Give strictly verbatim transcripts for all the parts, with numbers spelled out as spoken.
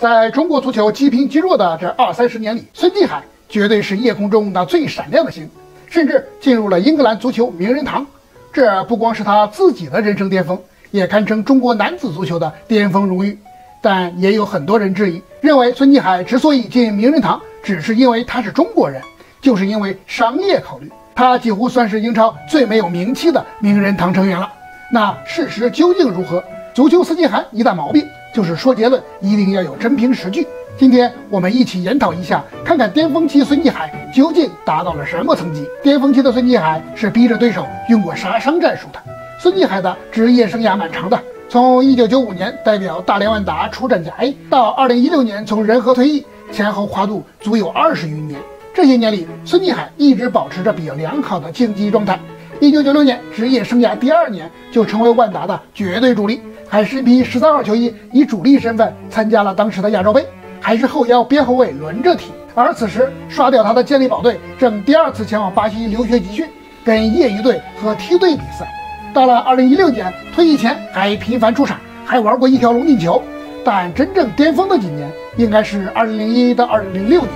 在中国足球积贫积弱的这二三十年里，孙继海绝对是夜空中那最闪亮的星，甚至进入了英格兰足球名人堂。这不光是他自己的人生巅峰，也堪称中国男子足球的巅峰荣誉。但也有很多人质疑，认为孙继海之所以进名人堂，只是因为他是中国人，就是因为商业考虑。他几乎算是英超最没有名气的名人堂成员了。那事实究竟如何？足球司机涵一大毛病就是说结论一定要有真凭实据。今天我们一起研讨一下，看看巅峰期孙继海究竟达到了什么层级。巅峰期的孙继海是逼着对手用过杀伤战术的。孙继海的职业生涯蛮长的，从一九九五年代表大连万达出战甲 A 到二零一六年从仁和退役，前后跨度足有二十余年。这些年里，孙继海一直保持着比较良好的竞技状态。一九九六年职业生涯第二年就成为万达的绝对主力，还是一批十三号球衣，以主力身份参加了当时的亚洲杯，还是后腰边后卫轮着踢。而此时刷掉他的健力宝队正第二次前往巴西留学集训，跟业余队和梯队比赛。到了二零一六年退役前还频繁出场，还玩过一条龙进球。但真正巅峰的几年应该是二零零一到二零零六年，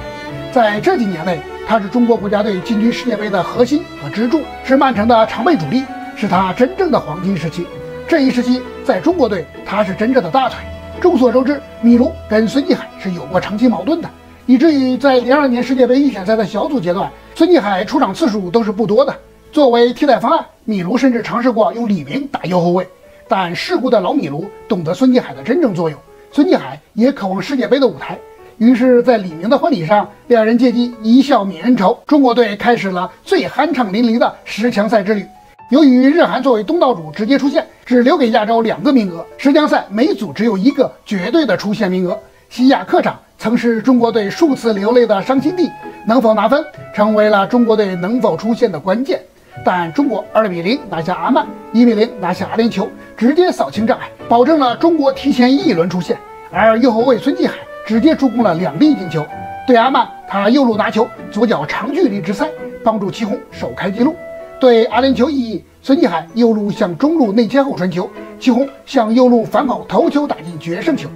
在这几年内，他是中国国家队进军世界杯的核心和支柱，是曼城的常备主力，是他真正的黄金时期。这一时期在中国队，他是真正的大腿。众所周知，米卢跟孙继海是有过长期矛盾的，以至于在零二年世界杯预选赛的小组阶段，孙继海出场次数都是不多的。作为替代方案，米卢甚至尝试过用李明打右后卫。但世故的老米卢懂得孙继海的真正作用，孙继海也渴望世界杯的舞台。于是，在李明的婚礼上，两人借机一笑泯恩仇。中国队开始了最酣畅淋漓的十强赛之旅。由于日韩作为东道主直接出线，只留给亚洲两个名额，十强赛每组只有一个绝对的出线名额。西亚客场曾是中国队数次流泪的伤心地，能否拿分成为了中国队能否出线的关键。但中国二比零拿下阿曼，一比零拿下阿联酋，直接扫清障碍，保证了中国提前一轮出线。而右后卫孙继海直接助攻了两粒进球。对阿曼，他右路拿球，左脚长距离直塞，帮助祁宏首开纪录。对阿联酋意义，孙继海右路向中路内切后传球，祁宏向右路反跑头球打进决胜球。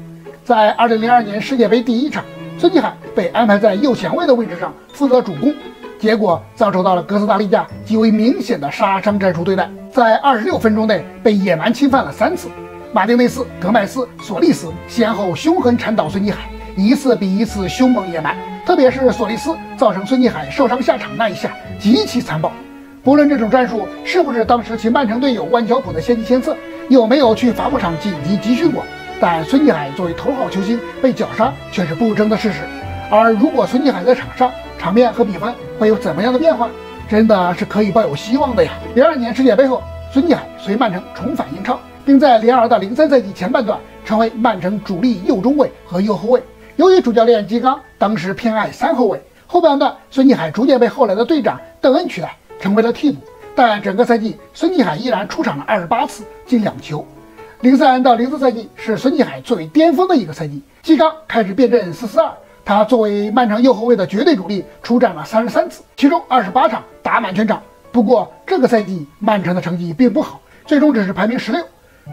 在二零零二年世界杯第一场，孙继海被安排在右前卫的位置上负责主攻，结果遭受到了哥斯达黎加极为明显的杀伤战术对待，在二十六分钟内被野蛮侵犯了三次。马丁内斯、格麦斯、索利斯先后凶狠缠倒孙继海，一次比一次凶猛野蛮，特别是索利斯造成孙继海受伤下场那一下极其残暴。不论这种战术是不是当时其曼城队友万乔普的先机先策，有没有去罚布场紧急集训过，但孙继海作为头号球星被绞杀却是不争的事实。而如果孙继海在场上，场面和比分会有怎么样的变化，真的是可以抱有希望的呀。零二年世界杯后，孙继海随曼城重返英超，并在零二到零三赛季前半段成为曼城主力右中卫和右后卫。由于主教练基刚当时偏爱三后卫，后半段孙继海逐渐被后来的队长邓恩取代，成为了替补。但整个赛季，孙继海依然出场了二十八次，进两球。零三到零四赛季是孙继海最为巅峰的一个赛季，基刚开始变阵四四二，他作为曼城右后卫的绝对主力出战了三十三次，其中二十八场打满全场。不过这个赛季曼城的成绩并不好，最终只是排名十六，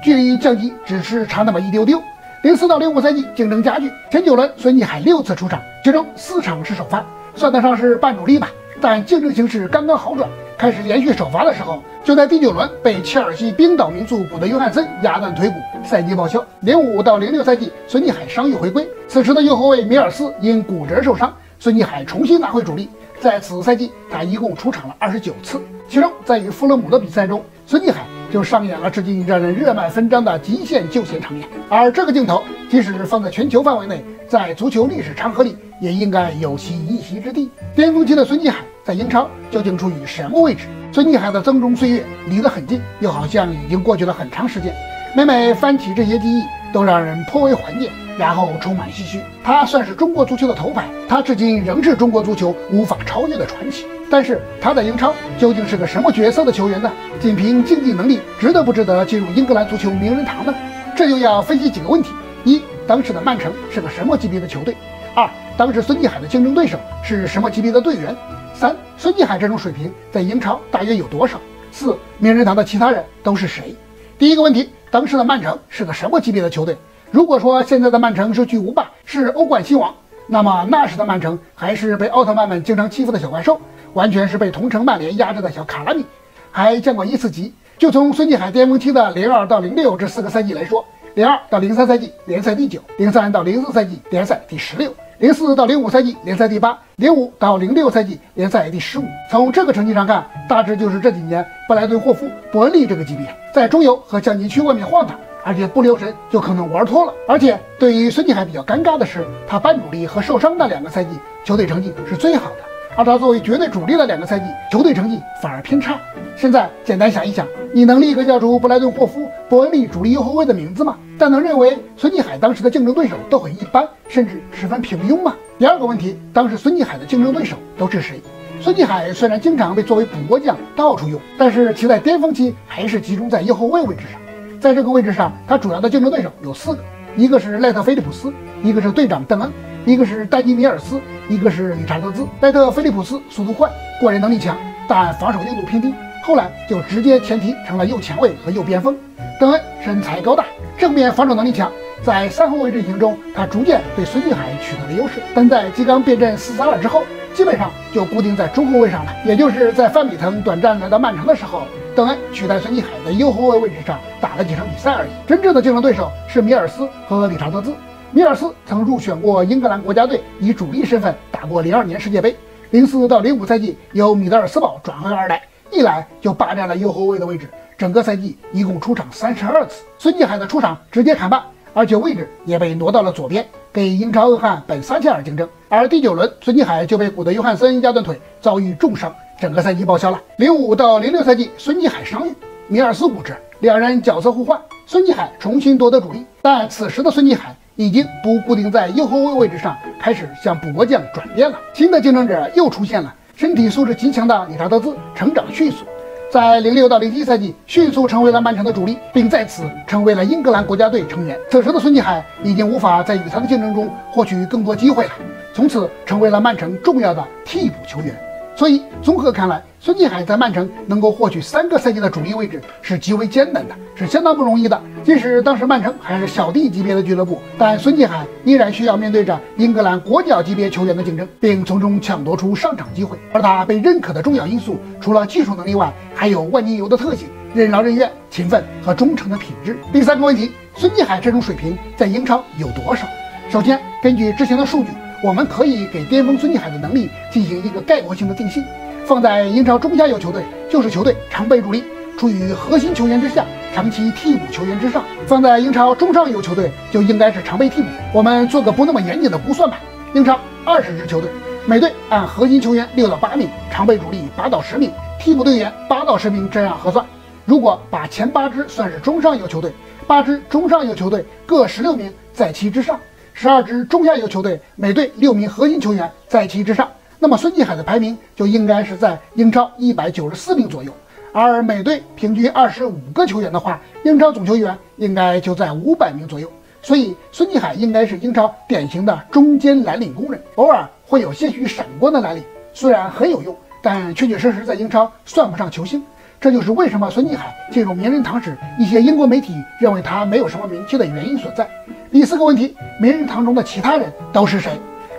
距离降级只是差那么一丢丢。零四到零五赛季竞争加剧，前九轮孙继海六次出场，其中四场是首发，算得上是半主力吧。但竞争形势刚刚好转，开始连续首发的时候，就在第九轮被切尔西冰岛名宿古德约翰森压断腿骨，赛季报销。零五到零六赛季，孙继海伤愈回归，此时的右后卫米尔斯因骨折受伤，孙继海重新拿回主力。在此赛季，他一共出场了二十九次，其中在与弗勒姆的比赛中，孙继海就上演了至今让人热脉纷张的极限救险场面。而这个镜头即使放在全球范围内，在足球历史长河里也应该有其一席之地。巅峰期的孙继海在英超究竟处于什么位置？孙继海的增中岁月离得很近，又好像已经过去了很长时间，每每翻起这些记忆都让人颇为怀念，然后充满唏嘘。他算是中国足球的头牌，他至今仍是中国足球无法超越的传奇。但是他在英超究竟是个什么角色的球员呢？仅凭竞技能力，值得不值得进入英格兰足球名人堂呢？这就要分析几个问题：一、当时的曼城是个什么级别的球队？二、当时孙继海的竞争对手是什么级别的队员？三、孙继海这种水平在英超大约有多少？四、名人堂的其他人都是谁？第一个问题，当时的曼城是个什么级别的球队？如果说现在的曼城是去无败，是欧冠新王，那么那时的曼城还是被奥特曼们经常欺负的小怪兽，完全是被同城曼联压制的小卡拉米，还见过一次级。就从孙继海巅峰期的零二到零六这四个赛季来说，零二到零三赛季联赛第九，零三到零四赛季联赛第十六，零四到零五赛季联赛第八，零五到零六赛季联赛第十五。从这个成绩上看，大致就是这几年布莱顿霍夫、伯恩利这个级别，在中游和降级区外面晃荡。而且不留神就可能玩脱了。而且对于孙继海比较尴尬的是，他半主力和受伤的两个赛季，球队成绩是最好的；而他作为绝对主力的两个赛季，球队成绩反而偏差。现在简单想一想，你能立刻叫出布莱顿霍夫、伯恩利主力右后卫的名字吗？但能认为孙继海当时的竞争对手都很一般，甚至十分平庸吗？第二个问题，当时孙继海的竞争对手都是谁？孙继海虽然经常被作为补锅匠到处用，但是其在巅峰期还是集中在右后卫位置上。在这个位置上，他主要的竞争对手有四个，一个是赖特·菲利普斯，一个是队长邓恩，一个是戴基米尔斯，一个是理查德兹。赖特·菲利普斯速度快，过人能力强，但防守硬度偏低，后来就直接前提成了右前卫和右边锋。邓恩身材高大，正面防守能力强，在三后卫阵型中，他逐渐对孙继海取得了优势。但在基冈变阵四三二之后，基本上就固定在中后卫上了，也就是在范比滕短暂来到曼城的时候，邓恩取代孙继海的右后卫位置上打了几场比赛而已。真正的竞争对手是米尔斯和理查德兹。米尔斯曾入选过英格兰国家队，以主力身份打过零二年世界杯。零四到零五赛季由米德尔斯堡转会而来，一来就霸占了右后卫的位置，整个赛季一共出场三十二次。孙继海的出场直接砍半，而且位置也被挪到了左边，给英超恶汉本撒切尔竞争。而第九轮孙继海就被古德约翰森压断腿，遭遇重伤，整个赛季报销了。零五到零六赛季，孙继海伤愈，米尔斯骨折，两人角色互换，孙继海重新夺得主力。但此时的孙继海已经不固定在右后卫位置上，开始向补锅匠转变了。新的竞争者又出现了，身体素质极强的理查德兹成长迅速，在零六到零七赛季迅速成为了曼城的主力，并在此成为了英格兰国家队成员。此时的孙继海已经无法在与他的竞争中获取更多机会了，从此成为了曼城重要的替补球员。所以综合看来，孙继海在曼城能够获取三个赛季的主力位置是极为艰难的，是相当不容易的。即使当时曼城还是小弟级别的俱乐部，但孙继海依然需要面对着英格兰国脚级别球员的竞争，并从中抢夺出上场机会。而他被认可的重要因素，除了技术能力外，还有万金油的特性、任劳任怨、勤奋和忠诚的品质。第三个问题，孙继海这种水平在英超有多少？首先，根据之前的数据，我们可以给巅峰孙继海的能力进行一个概括性的定性，放在英超中下游球队，就是球队常备主力处于核心球员之下，长期替补球员之上；放在英超中上游球队，就应该是常备替补。我们做个不那么严谨的估算吧，英超二十支球队，每队按核心球员六到八名，常备主力八到十名，替补队员八到十名这样核算。如果把前八支算是中上游球队，八支中上游球队各十六名在其之上。十二支中下游球队每队六名核心球员在其之上，那么孙继海的排名就应该是在英超一百九十四名左右。而每队平均二十五个球员的话，英超总球员应该就在五百名左右。所以孙继海应该是英超典型的中间蓝领工人，偶尔会有些许闪光的蓝领，虽然很有用，但确确实实在英超算不上球星。这就是为什么孙继海进入名人堂时，一些英国媒体认为他没有什么名气的原因所在。第四个问题，名人堂中的其他人都是谁？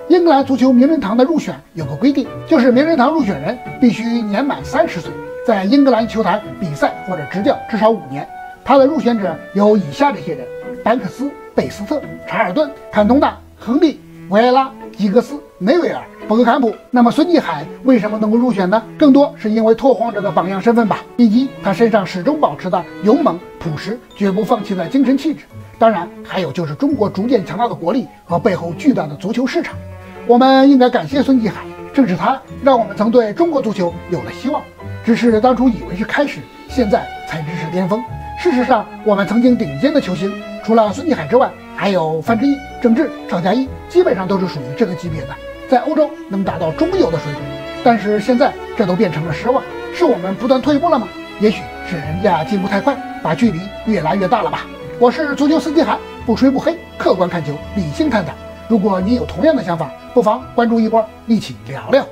英格兰足球名人堂的入选有个规定，就是名人堂入选人必须年满三十岁，在英格兰球坛比赛或者执教至少五年。他的入选者有以下这些人：班克斯、贝斯特、查尔顿、坎通纳、亨利、维埃拉、吉格斯、梅维尔、博格坎普。那么孙继海为什么能够入选呢？更多是因为拓荒者的榜样身份吧，以及他身上始终保持的勇猛、朴实、绝不放弃的精神气质。当然，还有就是中国逐渐强大的国力和背后巨大的足球市场。我们应该感谢孙继海，正是他让我们曾对中国足球有了希望。只是当初以为是开始，现在才知是巅峰。事实上，我们曾经顶尖的球星，除了孙继海之外，还有范志毅、郑智、邵佳一，基本上都是属于这个级别的，在欧洲能达到中游的水准。但是现在这都变成了失望，是我们不断退步了吗？也许是人家进步太快，把距离越拉越大了吧。我是足球孙继海，不吹不黑，客观看球，理性探讨。如果你有同样的想法，不妨关注一波，一起聊聊。